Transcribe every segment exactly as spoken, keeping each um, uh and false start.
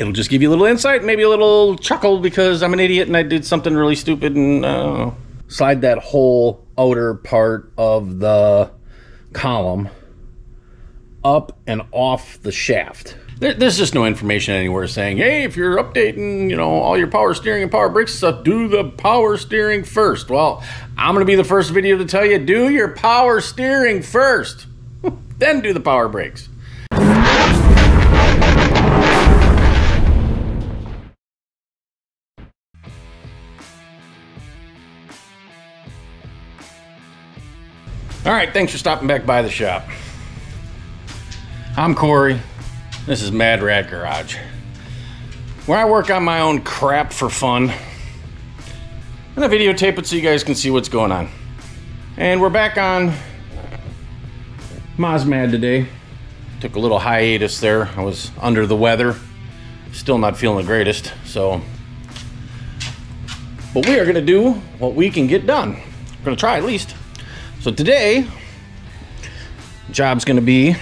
it'll just give you a little insight, maybe a little chuckle because I'm an idiot and I did something really stupid and I don't know. Slide that whole outer part of the column up and off the shaft. There, there's just no information anywhere saying, hey, if you're updating, you know, all your power steering and power brakes stuff, do the power steering first. Well, I'm going to be the first video to tell you, do your power steering first, then do the power brakes. All right, thanks for stopping back by the shop. I'm Corey. This is MadRatt Garage, where I work on my own crap for fun, and I videotape it so you guys can see what's going on. And we're back on MazMad today. Took a little hiatus there. I was under the weather, still not feeling the greatest. So, but we are going to do what we can get done. We're going to try at least. So today, job's gonna be,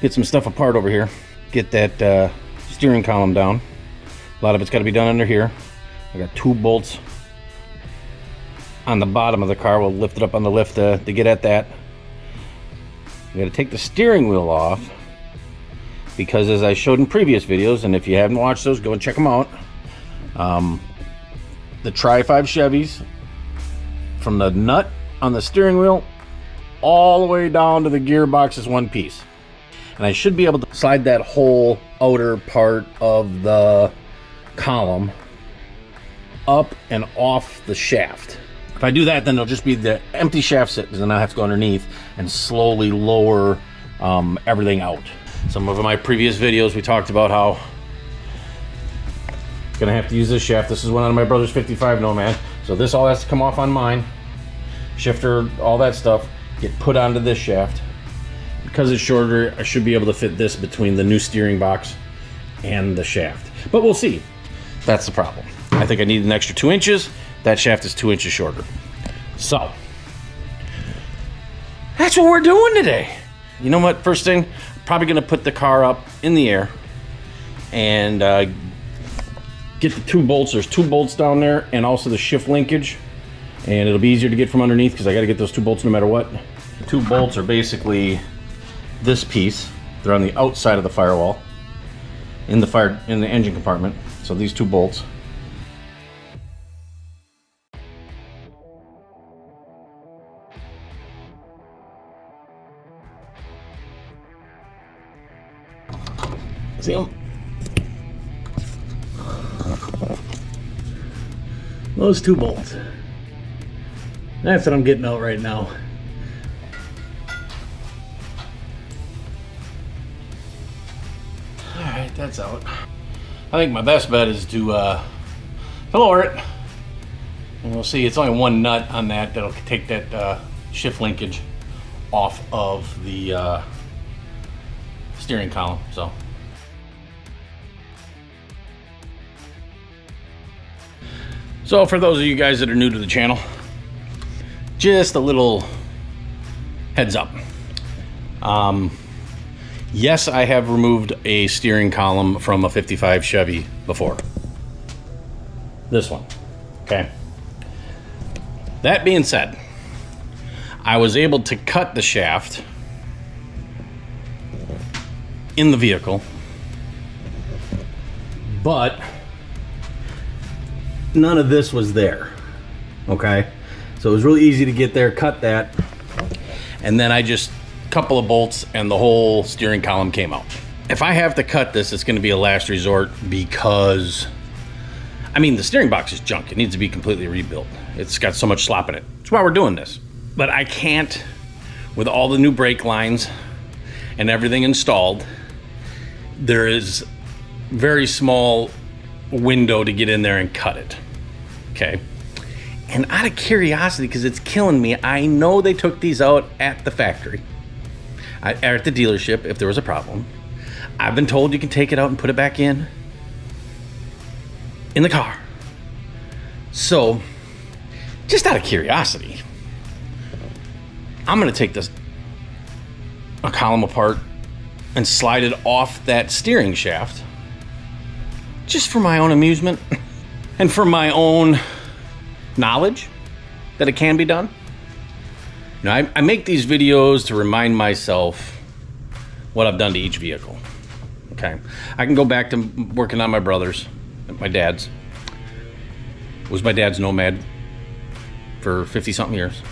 get some stuff apart over here, get that uh, steering column down. A lot of it's gotta be done under here. I got two bolts on the bottom of the car. We'll lift it up on the lift uh, to get at that. We gotta take the steering wheel off because as I showed in previous videos, and if you haven't watched those, go and check them out. Um, the Tri five Chevys, from the nut on the steering wheel all the way down to the gearbox is one piece, and I should be able to slide that whole outer part of the column up and off the shaft. If I do that, then it'll just be the empty shaft sit, because then I have to go underneath and slowly lower um, everything out. Some of my previous videos we talked about how I'm gonna have to use this shaft. This is one out of my brother's fifty-five Nomad, so this all has to come off on mine. Shifter, all that stuff, get put onto this shaft. Because it's shorter, I should be able to fit this between the new steering box and the shaft. But we'll see. That's the problem. I think I need an extra two inches. That shaft is two inches shorter. So, that's what we're doing today. You know what, first thing, probably gonna put the car up in the air and uh, get the two bolts. There's two bolts down there and also the shift linkage. And it'll be easier to get from underneath because I got to get those two bolts no matter what. The two bolts are basically this piece. They're on the outside of the firewall in the fire in the engine compartment. So these two bolts. See them? Those two bolts. That's what I'm getting out right now. All right, that's out. I think my best bet is to uh, lower it. And we'll see, it's only one nut on that that'll take that uh, shift linkage off of the uh, steering column, so. So for those of you guys that are new to the channel, just a little heads up. Um, yes, I have removed a steering column from a fifty-five Chevy before. This one, okay. That being said, I was able to cut the shaft in the vehicle, but none of this was there, okay? So it was really easy to get there, cut that, and then I just, a couple of bolts and the whole steering column came out. If I have to cut this, it's gonna be a last resort because, I mean, the steering box is junk. It needs to be completely rebuilt. It's got so much slop in it. That's why we're doing this. But I can't, with all the new brake lines and everything installed, there is very small window to get in there and cut it, okay? And out of curiosity, because it's killing me, I know they took these out at the factory, at the dealership, if there was a problem. I've been told you can take it out and put it back in, in the car. So, just out of curiosity, I'm gonna take this a column apart and slide it off that steering shaft just for my own amusement and for my own knowledge that it can be done. You know, I, I make these videos to remind myself what I've done to each vehicle. Okay, I can go back to working on my brother's, my dad's. It was my dad's Nomad for fifty something years.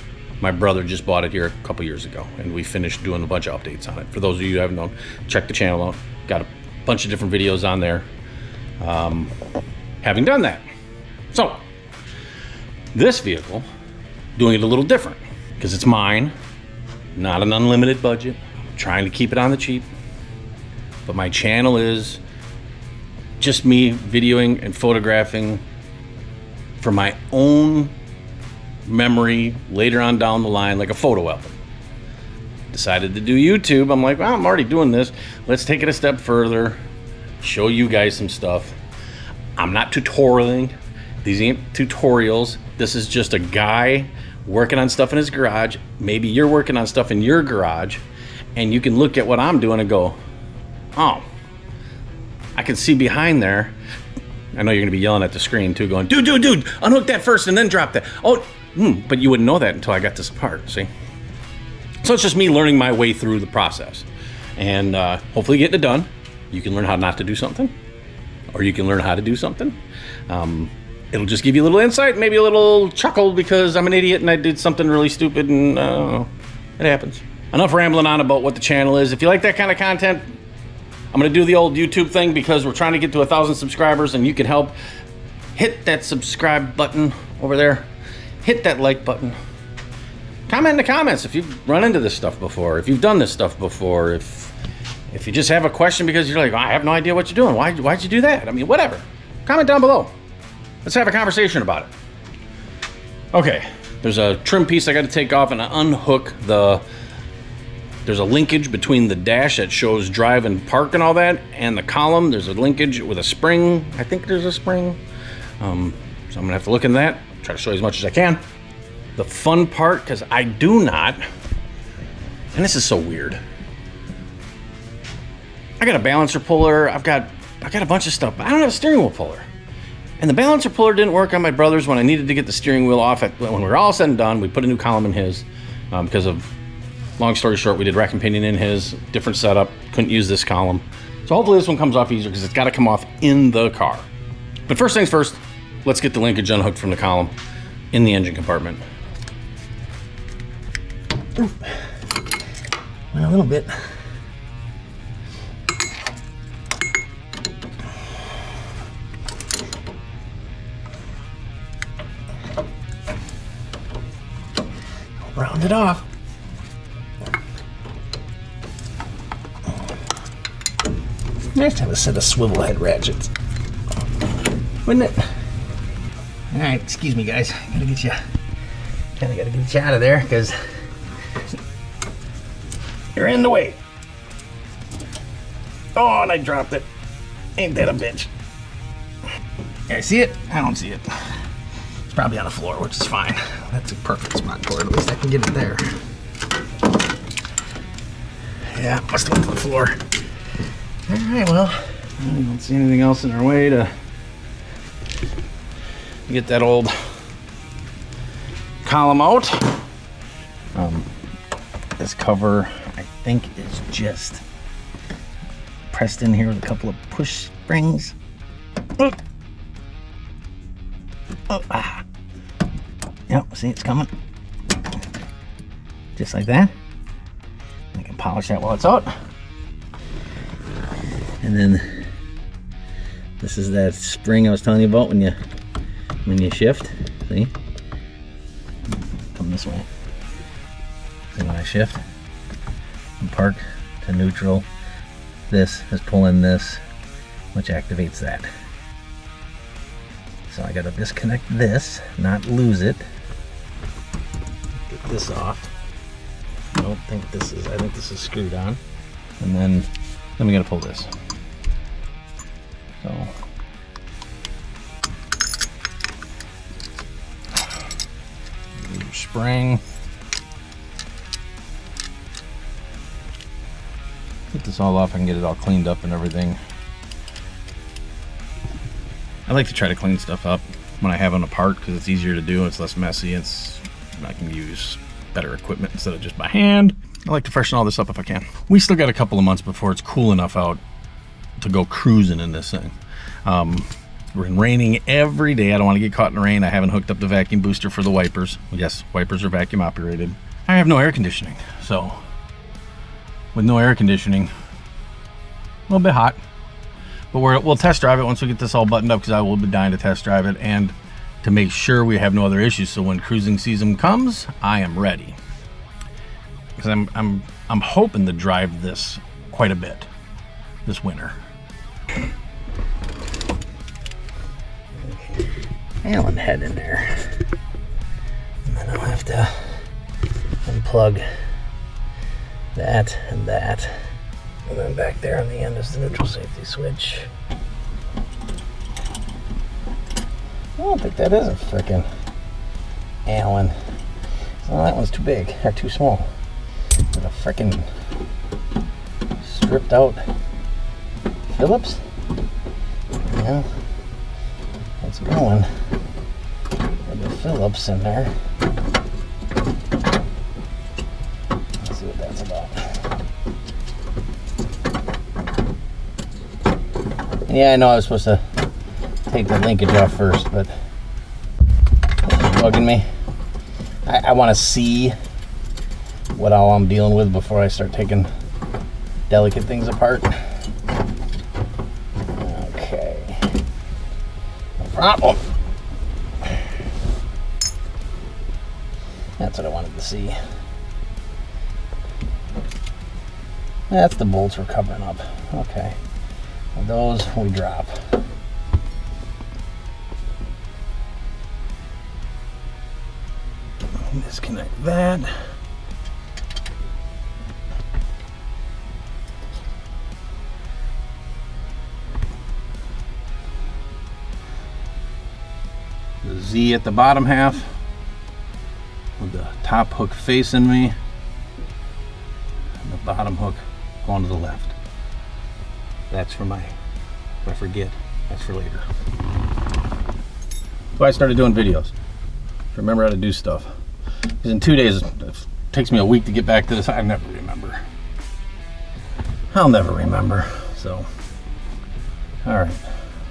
My brother just bought it here a couple years ago, and we finished doing a bunch of updates on it. For those of you who haven't known, check the channel out. Got a bunch of different videos on there. Um, having done that, so this vehicle, doing it a little different because it's mine, not an unlimited budget. I'm trying to keep it on the cheap, but my channel is just me videoing and photographing for my own memory later on down the line, like a photo album. Decided to do YouTube. I'm like, well, I'm already doing this. Let's take it a step further, show you guys some stuff. I'm not tutorialing. These ain't tutorials. This is just a guy working on stuff in his garage. Maybe you're working on stuff in your garage, and you can look at what I'm doing and go, oh, I can see behind there. I know you're gonna be yelling at the screen too, going, dude, dude, dude, unhook that first and then drop that. Oh, mm, but you wouldn't know that until I got this apart, see? So it's just me learning my way through the process and uh, hopefully getting it done. You can learn how not to do something, or you can learn how to do something. Um, it'll just give you a little insight, maybe a little chuckle because I'm an idiot and I did something really stupid, and I don't know, it happens. Enough rambling on about what the channel is. If you like that kind of content, I'm gonna do the old YouTube thing because we're trying to get to a thousand subscribers, and you can help. Hit that subscribe button over there. Hit that like button. Comment in the comments if you've run into this stuff before, if you've done this stuff before, if if you just have a question because you're like, I have no idea what you're doing. Why, why'd you do that? I mean, whatever. Comment down below. Let's have a conversation about it. Okay, there's a trim piece I gotta take off and unhook the... There's a linkage between the dash that shows drive and park and all that, and the column. There's a linkage with a spring. I think there's a spring. Um, so I'm gonna have to look in that, try to show you as much as I can. The fun part, because I do not, and this is so weird. I got a balancer puller. I've got, I got a bunch of stuff, but I don't have a steering wheel puller. And the balancer puller didn't work on my brother's when I needed to get the steering wheel off. At, when we were all said and done, we put a new column in his um, because of, long story short, we did rack and pinion in his, different setup, couldn't use this column. So hopefully this one comes off easier because it's got to come off in the car. But first things first, let's get the linkage unhooked from the column in the engine compartment. Ooh. A little bit. Round it off. Nice to have a set of swivel head ratchets, wouldn't it? All right, excuse me, guys. Gotta get you, kind of gotta get you out of there because you're in the way. Oh, and I dropped it. Ain't that a bitch? Yeah, I see it. I don't see it. It's probably on the floor, which is fine. That's a perfect spot for it. At least I can get it there. Yeah, must have went to the floor. All right, well, I don't see anything else in our way to get that old column out. Um, this cover, I think, is just pressed in here with a couple of push springs. Oh, oh, ah. Yep, see, it's coming. Just like that. I can polish that while it's out. And then this is that spring I was telling you about when you when you shift. See? Come this way. See, when I shift from park to neutral, this is pulling this, which activates that. So I gotta disconnect this, not lose it. Get this off. I don't think this is, I think this is screwed on. And then, then we gotta pull this. So, spring. Get this all off. I can get it all cleaned up and everything. I like to try to clean stuff up when I have them apart because it's easier to do, it's less messy, it's, I can use better equipment instead of just by hand. I like to freshen all this up if I can. We still got a couple of months before it's cool enough out to go cruising in this thing. Um, It's been raining every day. I don't want to get caught in the rain. I haven't hooked up the vacuum booster for the wipers. Yes, wipers are vacuum operated. I have no air conditioning, so with no air conditioning, a little bit hot, but we're, we'll test drive it once we get this all buttoned up because I will be dying to test drive it and to make sure we have no other issues. So when cruising season comes, I am ready because I'm I'm I'm hoping to drive this quite a bit this winter. Allen head in there, and then I'll have to unplug that and that, and then back there on the end is the neutral safety switch. I don't think that is a frickin' Allen. So that one's too big or too small. Is it a frickin' stripped out Phillips? Yeah. It's going with the Phillips in there. Let's see what that's about. Yeah, I know I was supposed to take the linkage off first, but it's bugging me. I, I want to see what all I'm dealing with before I start taking delicate things apart. Problem. That's what I wanted to see. That's the bolts we're covering up. Okay. And those we drop. Disconnect that. Z at the bottom half with the top hook facing me and the bottom hook going to the left. That's for my, if I forget, that's for later. So I started doing videos to remember how to do stuff. Because in two days, it takes me a week to get back to this. I never remember. I'll never remember. So, all right,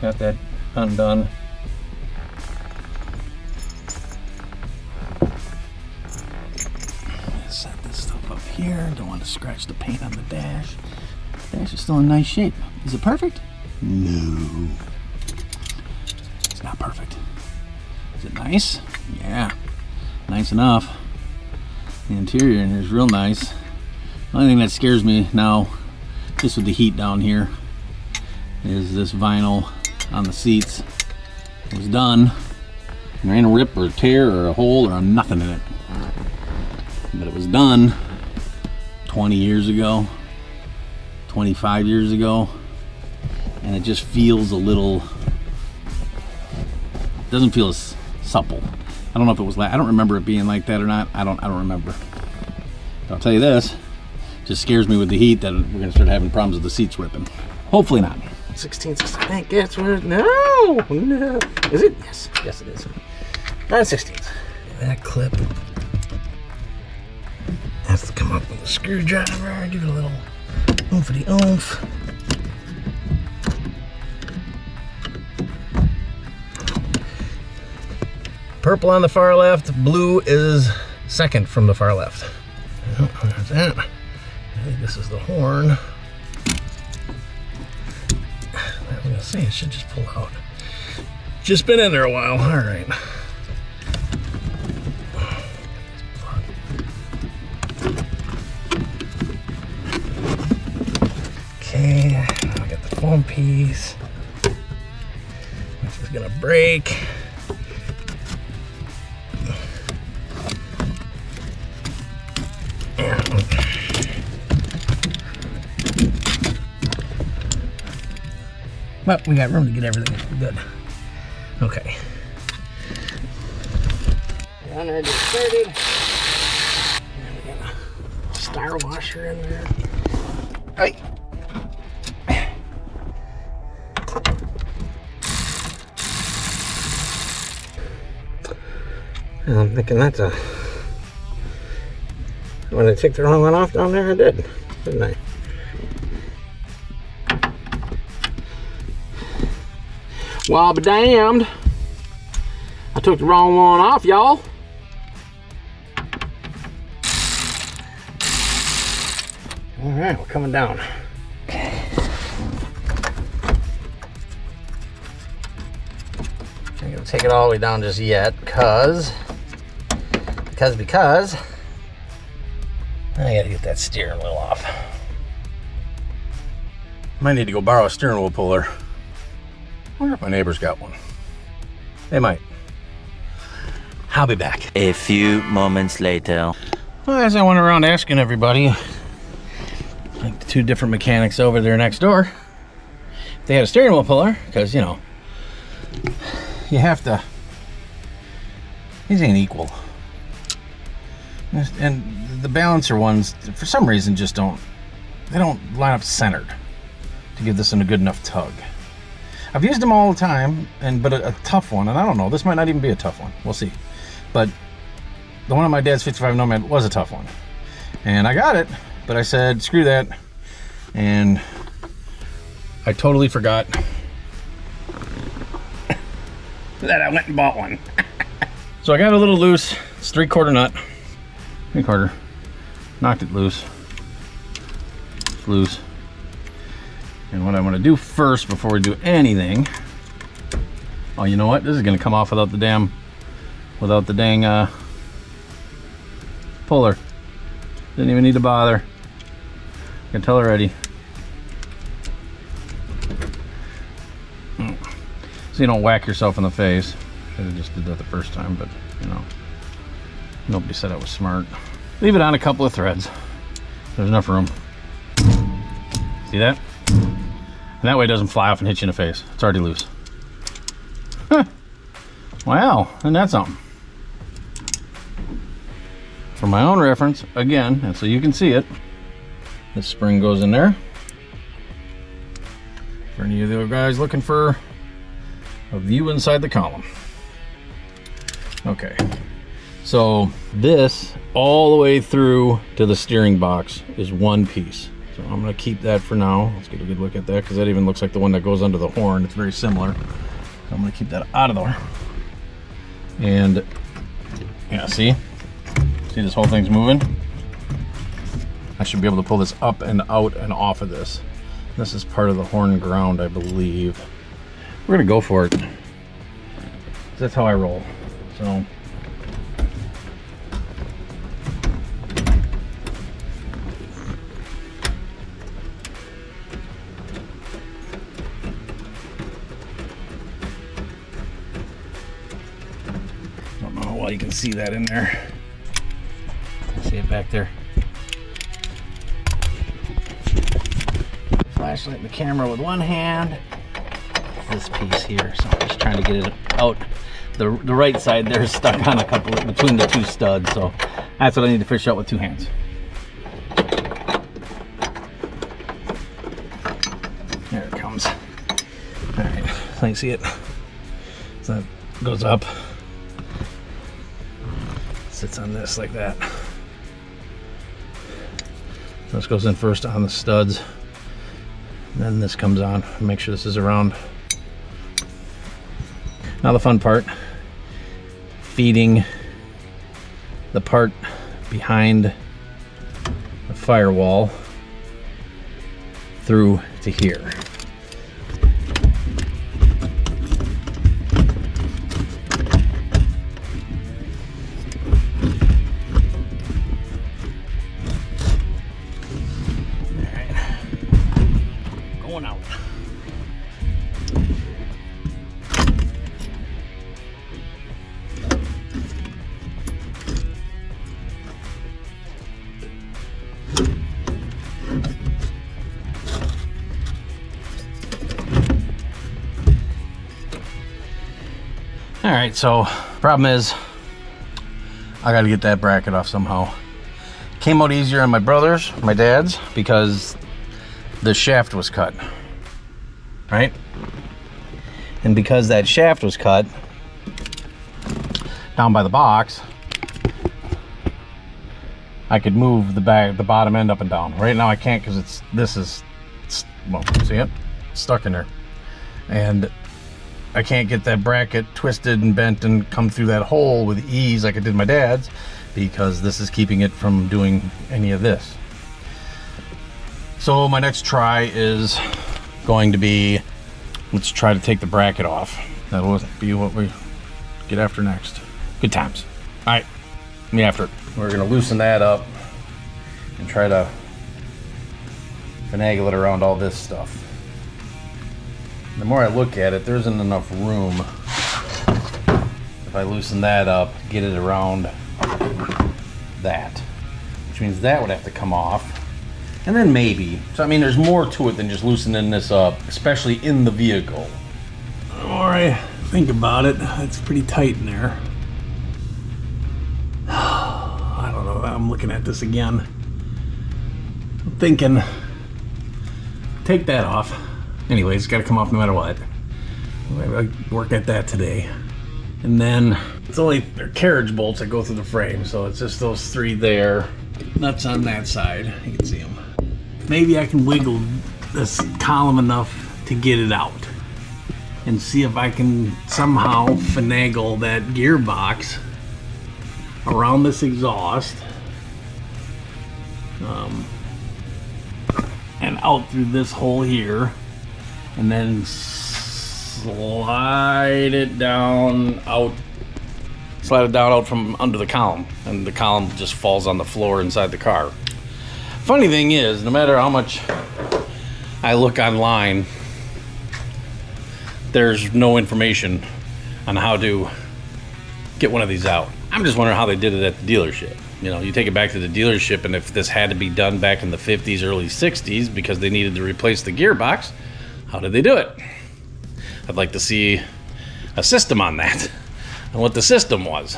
got that undone. Here, don't want to scratch the paint on the dash. The dash is still in nice shape. Is it perfect? No. It's not perfect. Is it nice? Yeah. Nice enough. The interior in here is real nice. The only thing that scares me now, just with the heat down here, is this vinyl on the seats. It was done. There ain't a rip or a tear or a hole or nothing in it. But it was done. twenty years ago, twenty-five years ago, and it just feels a little, doesn't feel as supple. I don't know if it was, I don't remember it being like that or not. I don't, I don't remember. But I'll tell you this, it just scares me with the heat that we're gonna start having problems with the seats ripping. Hopefully not. sixteen sixty, I think that's where, no, no. Is it? Yes, yes it is. nine sixteenths. That clip. To come up with a screwdriver, give it a little oomph-a-dee oomph. Purple on the far left, blue is second from the far left. Oh, there's that. I think this is the horn. I was gonna say it should just pull out. Just been in there a while. All right. I'll get the foam piece. This is gonna break. Well, we got room to get everything good. Okay. Down there, just started. And we got a star washer in there. Hey. And I'm thinking that's a... When I took the wrong one off down there, I did, didn't I? Well, be damned. I took the wrong one off, y'all. All right, we're coming down. I'm gonna take it all the way down just yet, because, because, because, I gotta get that steering wheel off. Might need to go borrow a steering wheel puller. I wonder if my neighbor's got one. They might. I'll be back. A few moments later. Well, as I went around asking everybody, like the two different mechanics over there next door, if they had a steering wheel puller, because, you know, you have to, these ain't equal. And the balancer ones, for some reason, just don't, they don't line up centered to give this one a good enough tug. I've used them all the time, and but a, a tough one, and I don't know, this might not even be a tough one, we'll see. But the one on my dad's fifty-five Nomad was a tough one. And I got it, but I said, screw that. And I totally forgot that I went and bought one. So I got a little loose, it's three quarter nut. Three quarter, knocked it loose, it's loose. And what I want to do first before we do anything, oh, you know what? This is going to come off without the damn, without the dang uh, puller. Didn't even need to bother. I can tell already. So you don't whack yourself in the face. I just did that the first time, but you know, nobody said I was smart. Leave it on a couple of threads. There's enough room. See that? And that way it doesn't fly off and hit you in the face. It's already loose. Huh. Wow, and that's something. For my own reference, again, and so you can see it, this spring goes in there. For any of the guys looking for a view inside the column. Okay, so this all the way through to the steering box is one piece. So I'm gonna keep that for now. Let's get a good look at that, because that even looks like the one that goes under the horn. It's very similar. So I'm gonna keep that out of there. And yeah, see? See this whole thing's moving? I should be able to pull this up and out and off of this. This is part of the horn ground, I believe. We're gonna go for it. That's how I roll, so. You can see that in there. See it back there. Flashlight and the camera with one hand. This piece here. So I'm just trying to get it out. The, the right side there is stuck on a couple of, between the two studs. So that's what I need to fish out with two hands. There it comes. All right. So you can see it. So that goes up. Sits on this like that. This goes in first on the studs, and then this comes on. Make sure this is around. Now the fun part, feeding the part behind the firewall through to here. All right, so problem is I gotta get that bracket off somehow. Came out easier on my brother's, my dad's, because the shaft was cut, right? And because that shaft was cut, down by the box, I could move the back, the bottom end up and down. Right now I can't because it's this is it's, well, see it? It's stuck in there, and I can't get that bracket twisted and bent and come through that hole with ease like I did my dad's, because this is keeping it from doing any of this. So my next try is going to be, let's try to take the bracket off. That will be what we get after next. Good times. All right, let me after it. We're gonna loosen that up and try to finagle it around all this stuff. The more I look at it, there isn't enough room. If I loosen that up, get it around that, which means that would have to come off. And then maybe, so I mean, there's more to it than just loosening this up, especially in the vehicle. The more I think about it, it's pretty tight in there. I don't know, I'm looking at this again. I'm thinking, take that off. Anyways, it's gotta come off no matter what. I work at that today. And then, it's only their carriage bolts that go through the frame, so it's just those three there. Nuts on that side, you can see them. Maybe I can wiggle this column enough to get it out and see if I can somehow finagle that gearbox around this exhaust um, and out through this hole here, and then slide it down out slide it down out from under the column, and the column just falls on the floor inside the car. Funny thing is, no matter how much I look online, there's no information on how to get one of these out. I'm just wondering how they did it at the dealership. You know, you take it back to the dealership, and if this had to be done back in the fifties, early sixties, because they needed to replace the gearbox, how did they do it? I'd like to see a system on that. And what the system was.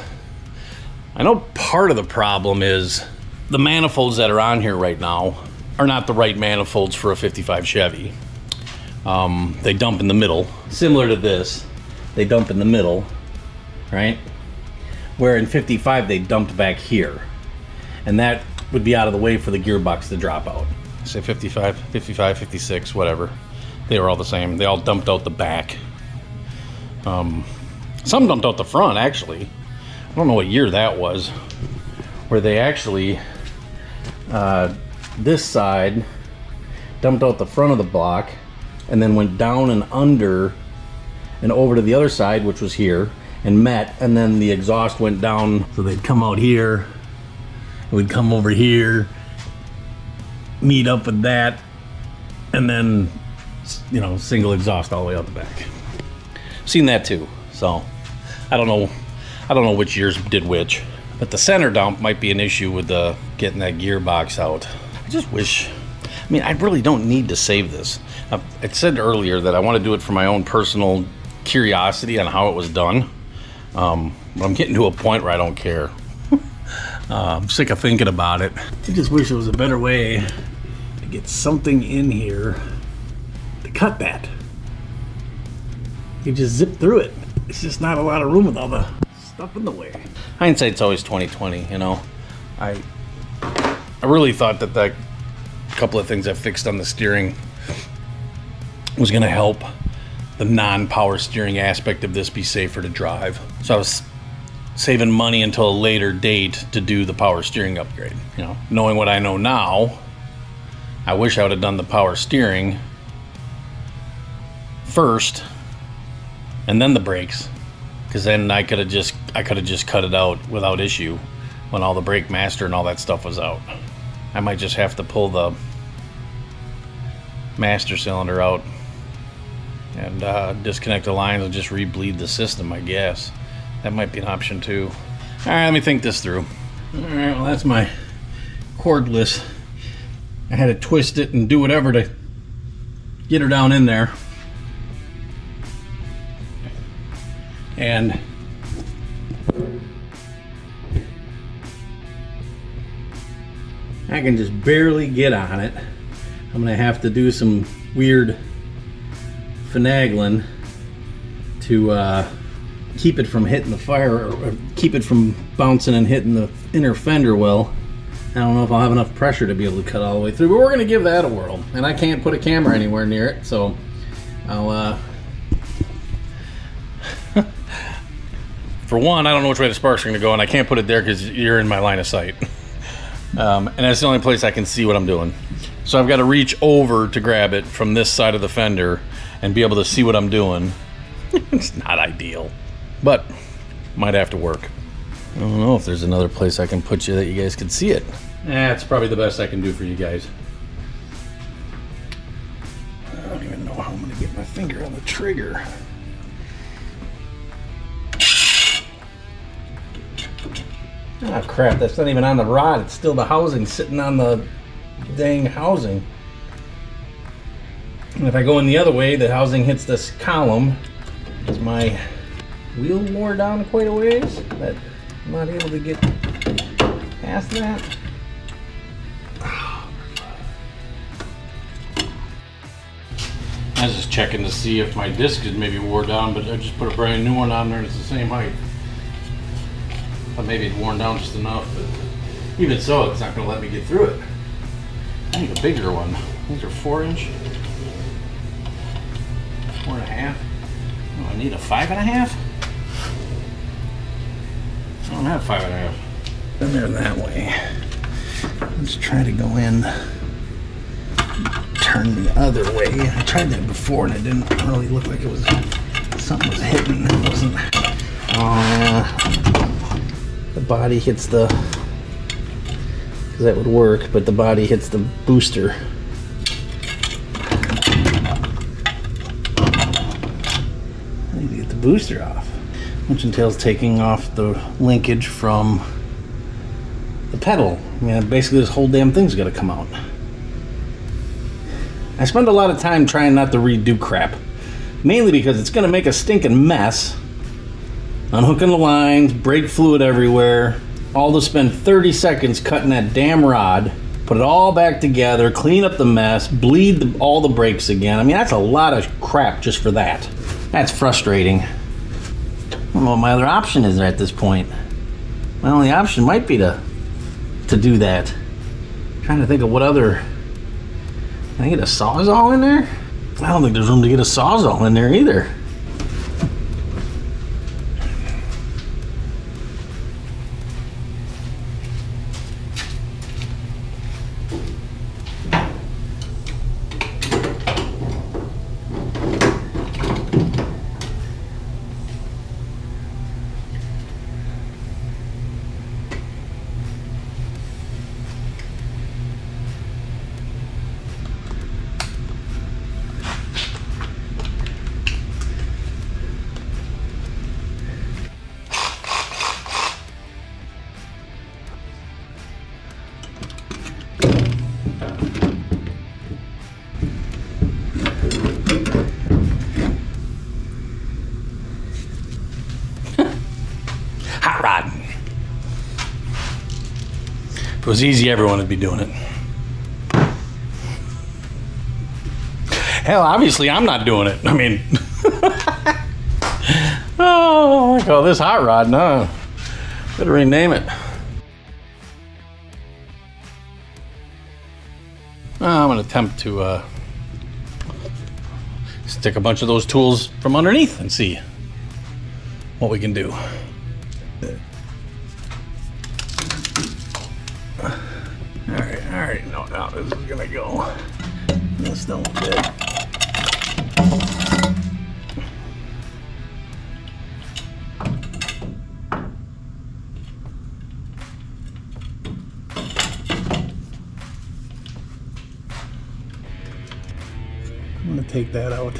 I know part of the problem is the manifolds that are on here right now are not the right manifolds for a fifty-five Chevy. Um, they dump in the middle, similar to this. They dump in the middle, right? Where in fifty-five they dumped back here, and that would be out of the way for the gearbox to drop out. Say fifty-five, fifty-five, fifty-six, whatever. They were all the same. They all dumped out the back. Um, Some dumped out the front, actually. I don't know what year that was, where they actually, uh, this side dumped out the front of the block and then went down and under and over to the other side, which was here, and met, and then the exhaust went down. So they'd come out here, and we'd come over here, meet up with that, and then, you know, single exhaust all the way out the back. I've seen that too, so. I don't know. I don't know which years did which, but the center dump might be an issue with the getting that gearbox out. I just wish. I mean, I really don't need to save this. I, I said earlier that I want to do it for my own personal curiosity on how it was done. Um, but I'm getting to a point where I don't care. uh, I'm sick of thinking about it. I just wish there was a better way to get something in here to cut that. You just zip through it. It's just not a lot of room with all the stuff in the way. Hindsight's always twenty twenty, you know. I I really thought that that couple of things I fixed on the steering was gonna help the non-power steering aspect of this be safer to drive. So I was saving money until a later date to do the power steering upgrade. You know, knowing what I know now, I wish I would have done the power steering first and then the brakes, because then I could have just I could have just cut it out without issue when all the brake master and all that stuff was out. I might just have to pull the master cylinder out and uh, disconnect the lines and just re-bleed the system, I guess. That might be an option too. All right, let me think this through. All right, well, that's my cordless. I had to twist it and do whatever to get her down in there. And I can just barely get on it. I'm gonna have to do some weird finagling to uh, keep it from hitting the fire, or keep it from bouncing and hitting the inner fender well. I don't know if I'll have enough pressure to be able to cut all the way through, but we're gonna give that a whirl. And I can't put a camera anywhere near it, so I'll, uh... for one, I don't know which way the sparks are gonna go, and I can't put it there because you're in my line of sight. Um, and that's the only place I can see what I'm doing. So I've gotta reach over to grab it from this side of the fender and be able to see what I'm doing. It's not ideal, but might have to work. I don't know if there's another place I can put you that you guys can see it. That's probably the best I can do for you guys. I don't even know how I'm gonna get my finger on the trigger. Oh crap, that's not even on the rod. It's still the housing, sitting on the dang housing. And if I go in the other way, the housing hits this column. Is my wheel wore down quite a ways? That I'm not able to get past that. I was just checking to see if my disc is maybe wore down, but I just put a brand new one on there and it's the same height. But maybe it's worn down just enough, but even so, it's not going to let me get through it. I need a bigger one. These are four inch, four and a half. Oh, I need a five and a half. I don't have five and a half. Then they're that way. Let's try to go in, turn the other way. I tried that before and it didn't really look like it was, something was hitting. It wasn't, uh, the body hits the, because that would work, but the body hits the booster. I need to get the booster off, which entails taking off the linkage from the pedal. I mean, basically this whole damn thing's gotta come out. I spend a lot of time trying not to redo crap, mainly because it's gonna make a stinking mess. Unhooking the lines, brake fluid everywhere, all to spend thirty seconds cutting that damn rod, put it all back together, clean up the mess, bleed the, all the brakes again. I mean, that's a lot of crap just for that. That's frustrating. I don't know what my other option is at this point. My only option might be to to do that. I'm trying to think of what other. Can I get a Sawzall in there? I don't think there's room to get a Sawzall in there either. If it was easy, everyone would be doing it. Hell, obviously I'm not doing it. I mean, oh, I call this hot rod. No, better rename it. Oh, I'm gonna attempt to uh, stick a bunch of those tools from underneath and see what we can do. This is gonna go. This don't fit. I'm gonna take that out,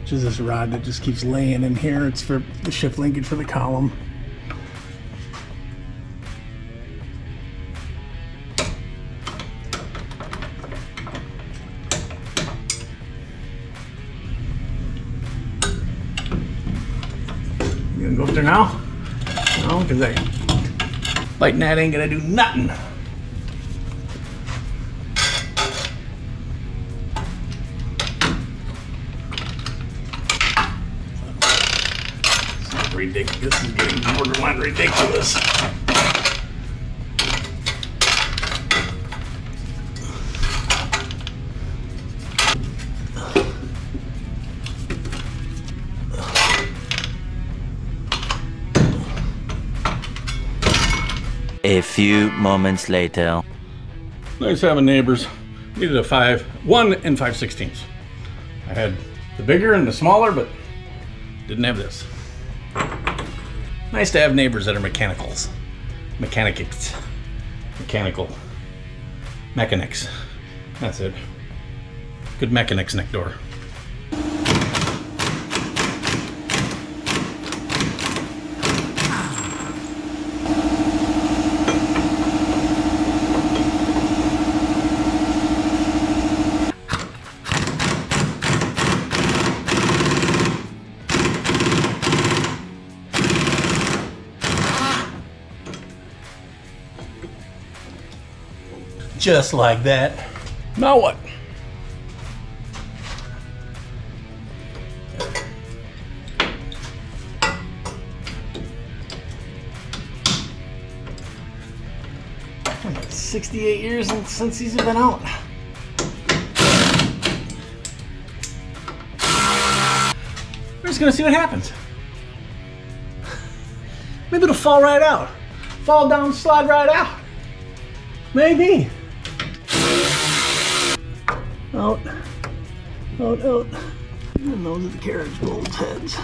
which is this rod that just keeps laying in here. It's for the shift linkage for the column. Now, no, because that lighting that ain't gonna do nothing. ridiculous. This is getting borderline ridiculous. A few moments later. Nice having neighbors. Needed a five, one and five sixteenths. I had the bigger and the smaller, but didn't have this. Nice to have neighbors that are mechanicals. Mechanics. Mechanical. Mechanics. That's it. Good mechanics next door. Just like that. Now what? I'm like sixty-eight years since these have been out. We're just gonna see what happens. Maybe it'll fall right out. Fall down, slide right out. Maybe. Out, out, out. And those are the carriage bolts heads.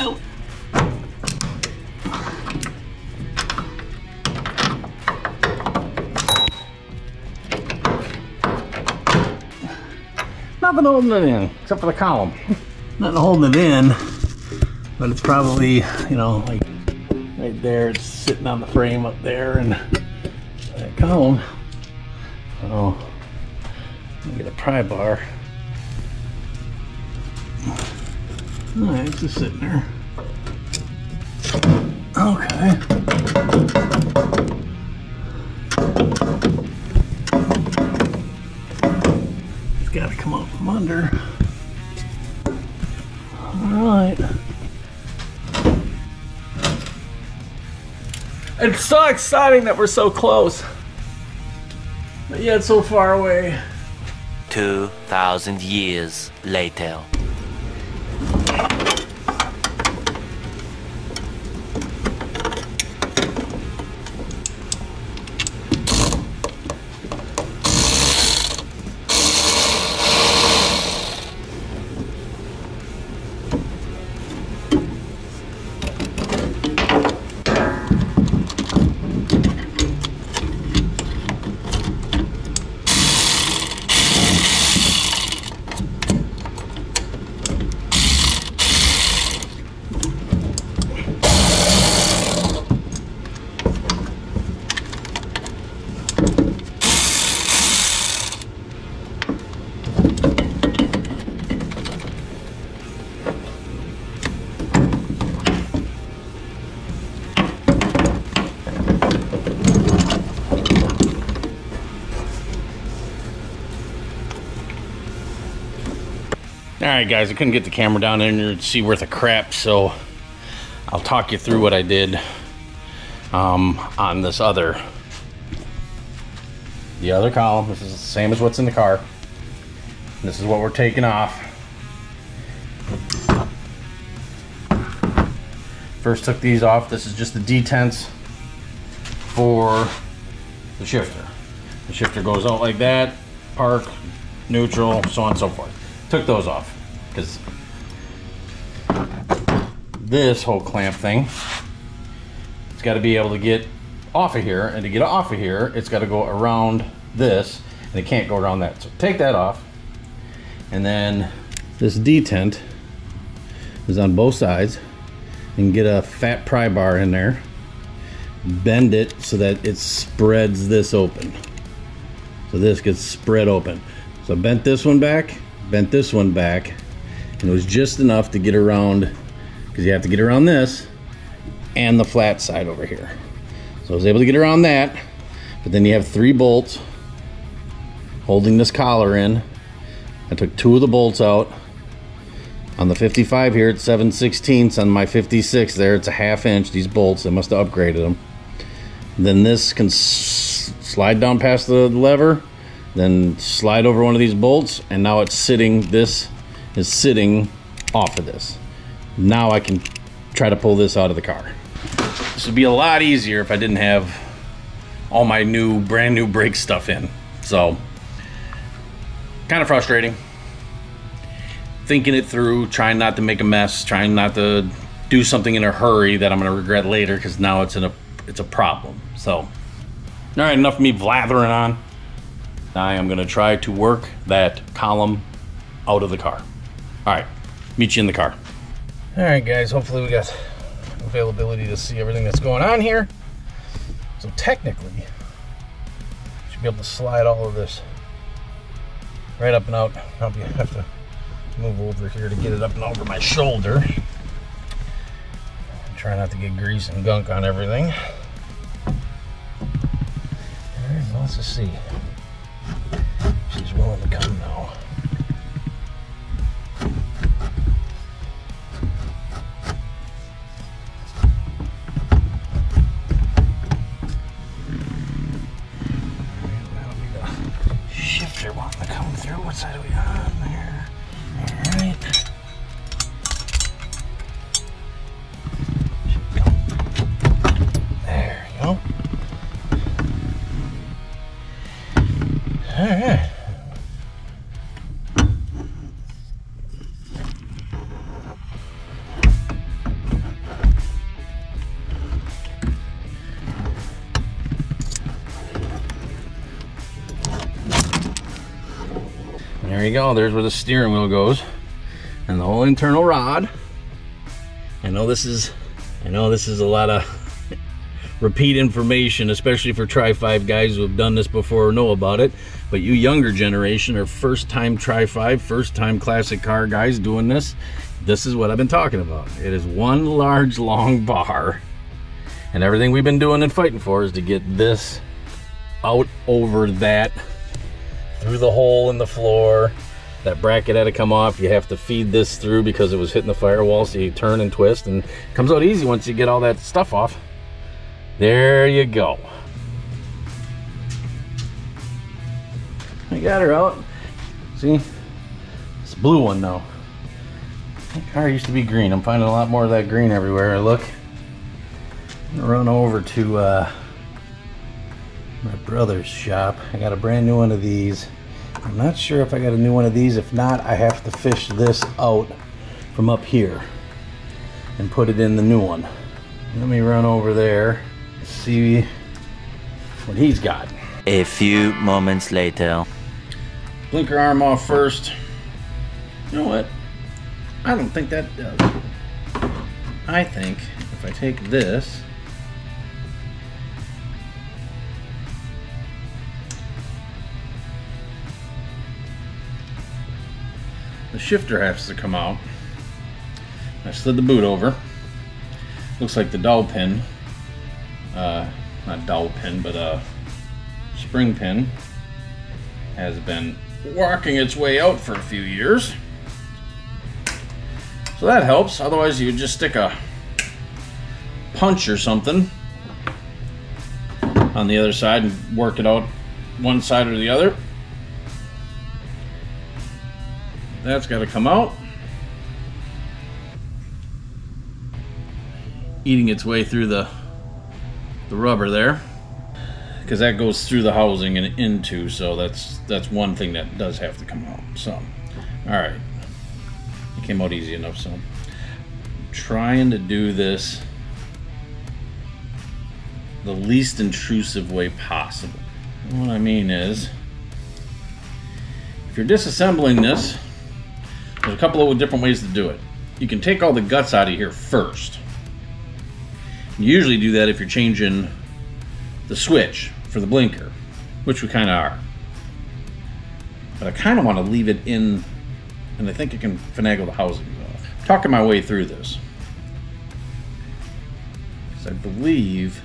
Out. Nothing holding it in, except for the column. Nothing holding it in, but it's probably, you know, like right there, it's sitting on the frame up there, and that column. So, I'm gonna get a pry bar. Alright, it's just sitting there. Okay. It's gotta come up from under. Alright. It's so exciting that we're so close. But yet so far away. Two thousand years later. Alright guys, I couldn't get the camera down in here to see worth of crap, so I'll talk you through what I did um, on this other the other column. This is the same as what's in the car. This is what we're taking off. First took these off. This is just the detents for the shifter. The shifter goes out like that, park, neutral, so on and so forth. Took those off because this whole clamp thing, it's got to be able to get off of here, and to get off of here it's got to go around this, and it can't go around that, so take that off. And then this detent is on both sides, and get a fat pry bar in there, bend it so that it spreads this open, so this gets spread open. So bent this one back, bent this one back, and it was just enough to get around, because you have to get around this and the flat side over here. So I was able to get around that, but then you have three bolts holding this collar in. I took two of the bolts out, On the fifty-five here, it's seven sixteenths. On my fifty-six there, it's a half inch. These bolts, they must have upgraded them. Then this can s slide down past the lever, then slide over one of these bolts, and now it's sitting, this is sitting off of this. Now I can try to pull this out of the car. This would be a lot easier if I didn't have all my new, brand new brake stuff in. So, kind of frustrating. Thinking it through, trying not to make a mess, trying not to do something in a hurry that I'm gonna regret later, because now it's in a it's a problem. So, all right, enough of me blathering on. Now I am gonna try to work that column out of the car. All right, meet you in the car. All right, guys, hopefully we got availability to see everything that's going on here. So technically, I should be able to slide all of this right up and out. Probably have to move over here to get it up and over my shoulder. Try not to get grease and gunk on everything. All right, well, let's just see. She's willing to come now. All right, that'll be the shifter wanting to come through. What side are we on there? All right. There you go, there's where the steering wheel goes and the whole internal rod. I know this is I know this is a lot of repeat information, especially for Tri five guys who have done this before or know about it, but you younger generation are first time Tri five, first time classic car guys doing this, this is what I've been talking about. It is one large long bar, and everything we've been doing and fighting for is to get this out over that, through the hole in the floor. That bracket had to come off. You have to feed this through because it was hitting the firewall, so you turn and twist, and it comes out easy once you get all that stuff off. There you go. I got her out. See? It's a blue one now. That car used to be green. I'm finding a lot more of that green everywhere I look. I'm gonna run over to uh, my brother's shop. I got a brand new one of these. I'm not sure if I got a new one of these. If not, I have to fish this out from up here and put it in the new one. Let me run over there and see what he's got. A few moments later. Blinker arm off first. You know what? I don't think that does. I think if I take this, the shifter has to come out. I slid the boot over. Looks like the dowel pin, uh, not dowel pin, but a spring pin has been walking its way out for a few years. So that helps. Otherwise, you would just stick a punch or something on the other side and work it out one side or the other. That's got to come out. Eating its way through the, the rubber there, because that goes through the housing and into, so that's that's one thing that does have to come out. So, all right. It came out easy enough, so. I'm trying to do this the least intrusive way possible. And what I mean is, if you're disassembling this, there's a couple of different ways to do it. You can take all the guts out of here first. You usually do that if you're changing the switch for the blinker, which we kind of are. But I kind of want to leave it in, and I think it can finagle the housing off. I'm talking my way through this. Because I believe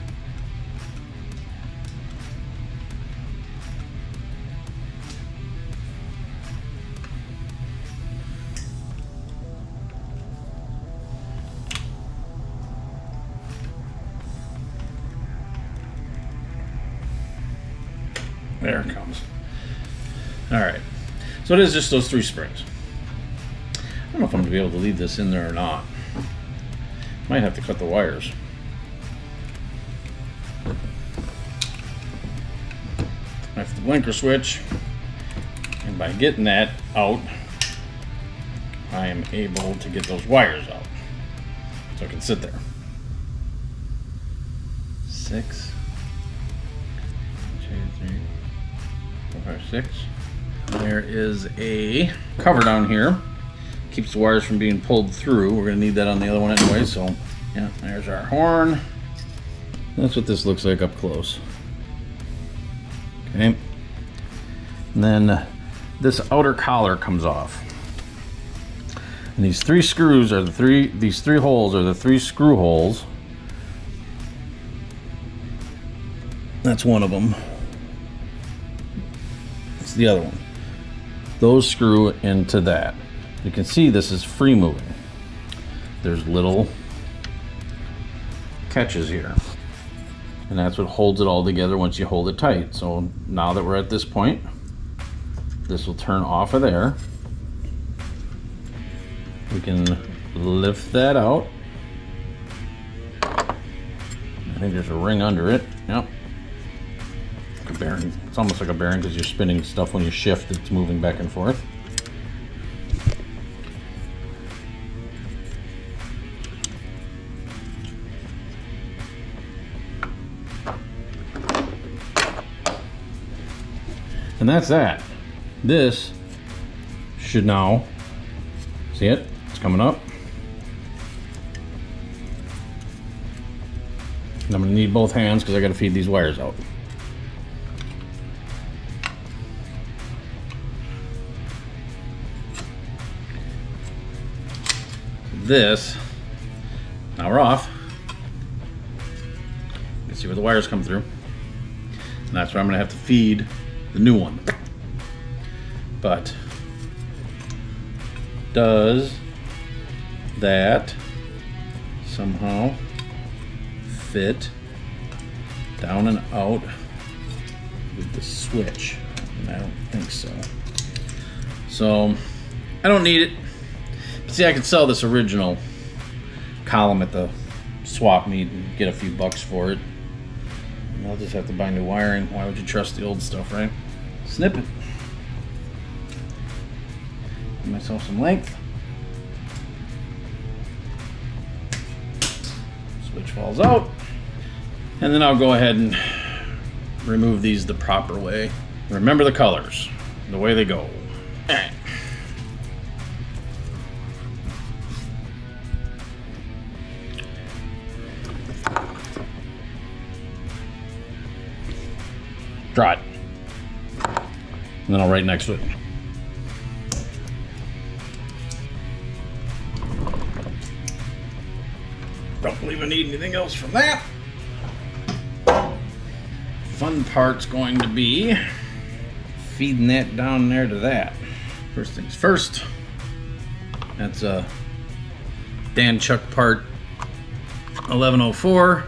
There it comes. All right. So it is just those three springs. I don't know if I'm going to be able to leave this in there or not. Might have to cut the wires. I have to blinker switch. And by getting that out, I am able to get those wires out. So I can sit there. Six. Two, three, four, five, six. There is a cover down here. Keeps the wires from being pulled through. We're going to need that on the other one anyway. So, yeah, there's our horn. That's what this looks like up close. Okay. And then this outer collar comes off. And these three screws are the three, these three holes are the three screw holes. That's one of them. It's the other one. Those screw into that. You can see this is free moving. There's little catches here. And that's what holds it all together once you hold it tight. So now that we're at this point, this will turn off of there. We can lift that out. I think there's a ring under it. Yep. Like a bearing. It's almost like a bearing because you're spinning stuff when you shift, it's moving back and forth. And that's that. This should now, see it? It's coming up. And I'm gonna need both hands because I gotta feed these wires out. This, now we're off. You can see where the wires come through. And that's where I'm gonna have to feed the new one. But does that somehow fit down and out with the switch? And I don't think so. So I don't need it. But see, I could sell this original column at the swap meet and get a few bucks for it. And I'll just have to buy new wiring. Why would you trust the old stuff, right? Snip it. Give myself some length. Switch falls out. And then I'll go ahead and remove these the proper way. Remember the colors, the way they go. All right. Draw it. And then I'll write next to it. Don't believe I need anything else from that. Fun part's going to be feeding that down there to that. First things first, that's a Danchuk part eleven oh four.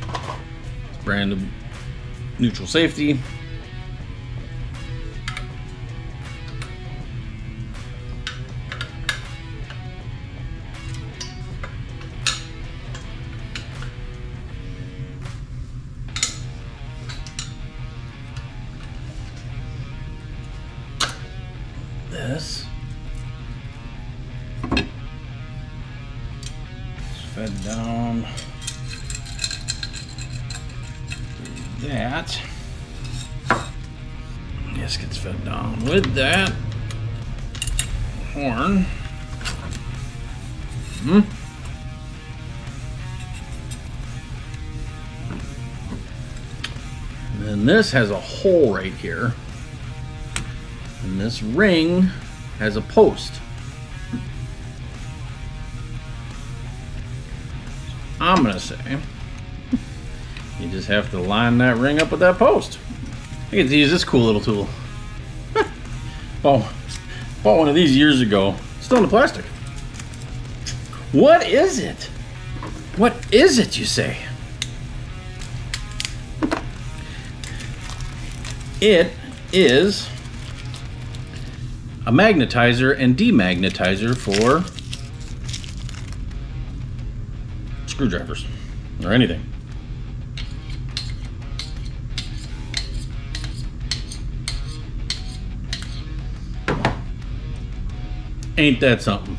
It's brand new neutral safety. This is fed down through that. This gets fed down with that horn. Hmm. And then this has a hole right here. And this ring has a post. I'm gonna say you just have to line that ring up with that post. I get to use this cool little tool. Oh, bought one of these years ago. Still in the plastic. What is it? What is it, you say? It is a magnetizer and demagnetizer for screwdrivers or anything. Ain't that something?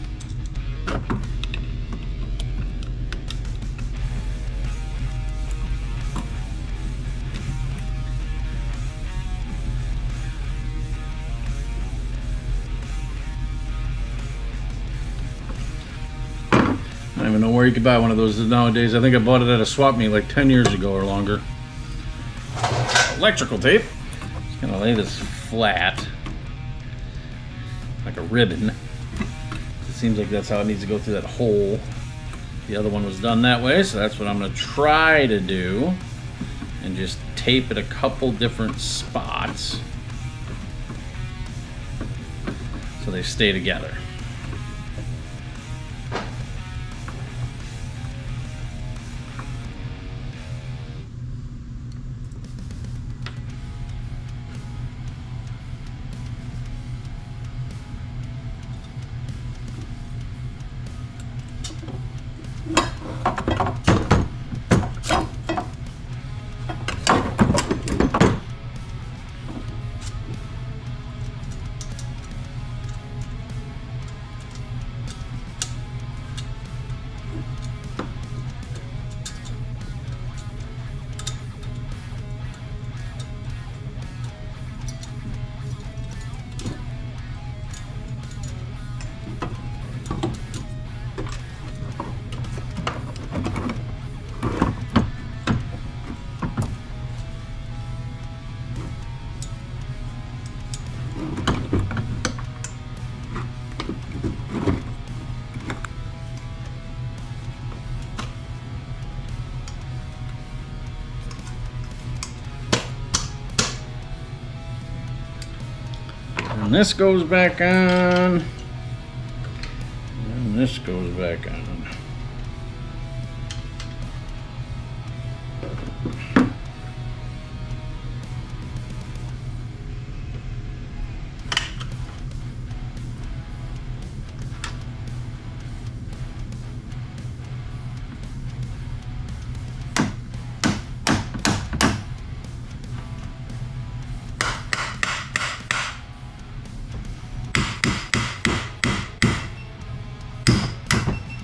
I don't even know where you could buy one of those nowadays. I think I bought it at a swap meet like ten years ago or longer. Electrical tape. Just gonna lay this flat like a ribbon. It seems like that's how it needs to go through that hole. The other one was done that way, so that's what I'm gonna try to do. And just tape it a couple different spots so they stay together. And this goes back on, and this goes back on.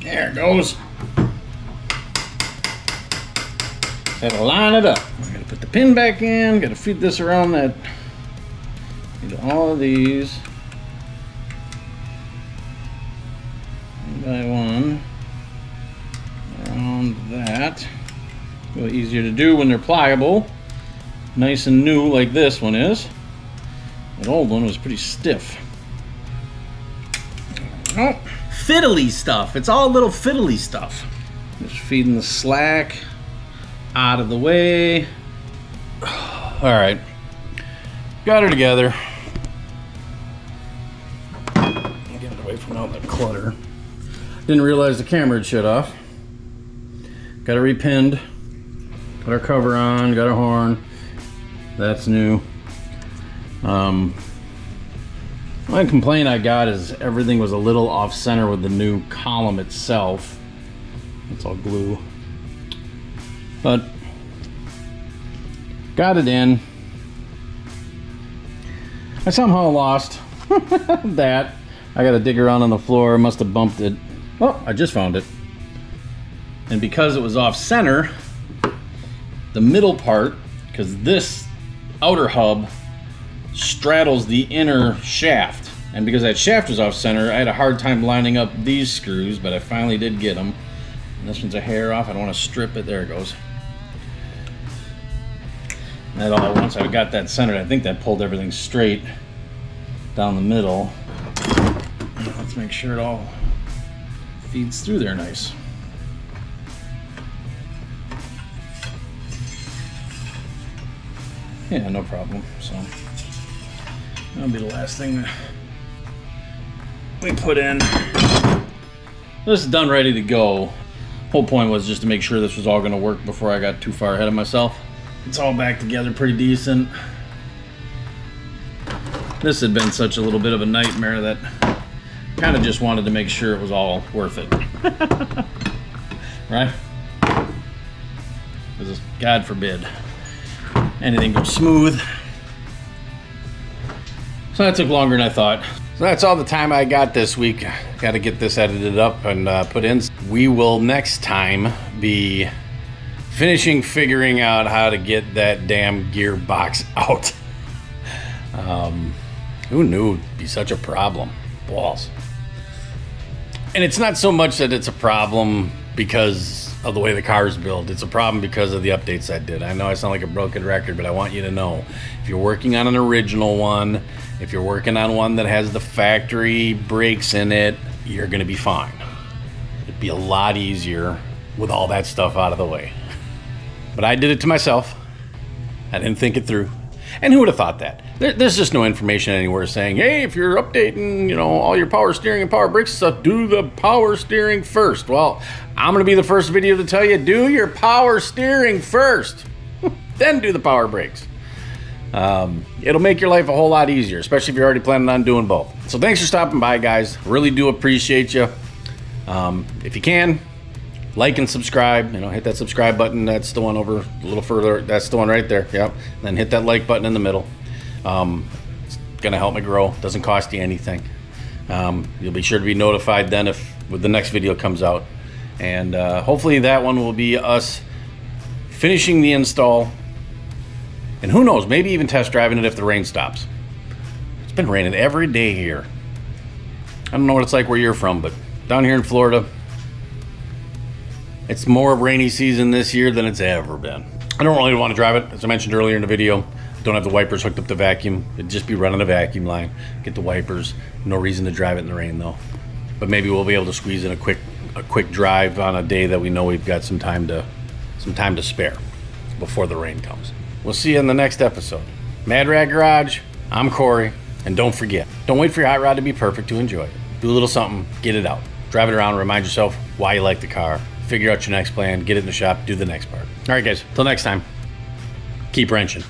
There it goes. Gotta line it up. I gotta put the pin back in, gotta feed this around that, into all of these. One by one. Around that. A little easier to do when they're pliable. Nice and new like this one is. That old one was pretty stiff. Oh. Fiddly stuff. It's all little fiddly stuff. Just feeding the slack out of the way. All right, got her together. I'll get it away from all that clutter. Didn't realize the camera had shut off. Got it repinned. Put our cover on. Got our horn. That's new. Um. My complaint I got is everything was a little off-center with the new column itself. It's all glue. But, got it in. I somehow lost that. I gotta dig around on the floor, must have bumped it. Oh, I just found it. And because it was off-center, the middle part, because this outer hub straddles the inner shaft, and because that shaft was off center, I had a hard time lining up these screws, but I finally did get them. And this one's a hair off. I don't want to strip it. There it goes. And that all once I got that centered, I think that pulled everything straight down the middle. Let's make sure it all feeds through there nice. Yeah, no problem. So that'll be the last thing that we put in. This is done, ready to go. Whole point was just to make sure this was all gonna work before I got too far ahead of myself. It's all back together pretty decent. this had been such a little bit of a nightmare that kind of just wanted to make sure it was all worth it. Right? Because God forbid anything goes smooth. So that took longer than I thought. So that's all the time I got this week. Got to get this edited up and uh, put in. We will next time be finishing figuring out how to get that damn gearbox out. Um, who knew it'd be such a problem? Balls. And it's not so much that it's a problem because of the way the car is built. It's a problem because of the updates I did. I know I sound like a broken record, but I want you to know, if you're working on an original one, if you're working on one that has the factory brakes in it, you're gonna be fine. It'd be a lot easier with all that stuff out of the way. But I did it to myself. I didn't think it through. And who would have thought that? There, there's just no information anywhere saying, hey, if you're updating, you know, all your power steering and power brakes stuff, do the power steering first. Well, I'm gonna be the first video to tell you, do your power steering first, then do the power brakes. Um, it'll make your life a whole lot easier, especially if you're already planning on doing both. So thanks for stopping by, guys. Really do appreciate you. Um, if you can, like and subscribe. You know, hit that subscribe button. That's the one over a little further. That's the one right there. Yep. And then hit that like button in the middle. Um, it's gonna help me grow. Doesn't cost you anything. Um, you'll be sure to be notified then if when the next video comes out. And uh, hopefully that one will be us finishing the install. And who knows, maybe even test driving it if the rain stops. It's been raining every day here. I don't know what it's like where you're from, but down here in Florida, it's more of rainy season this year than it's ever been. I don't really want to drive it. As I mentioned earlier in the video, don't have the wipers hooked up to vacuum. It'd just be running a vacuum line. Get the wipers. No reason to drive it in the rain though. But maybe we'll be able to squeeze in a quick a quick drive on a day that we know we've got some time to some time to spare before the rain comes. We'll see you in the next episode. MadRatt Garage, I'm Corey, and don't forget, don't wait for your hot rod to be perfect to enjoy it. Do a little something, get it out. Drive it around, remind yourself why you like the car, figure out your next plan, get it in the shop, do the next part. All right, guys, till next time, keep wrenching.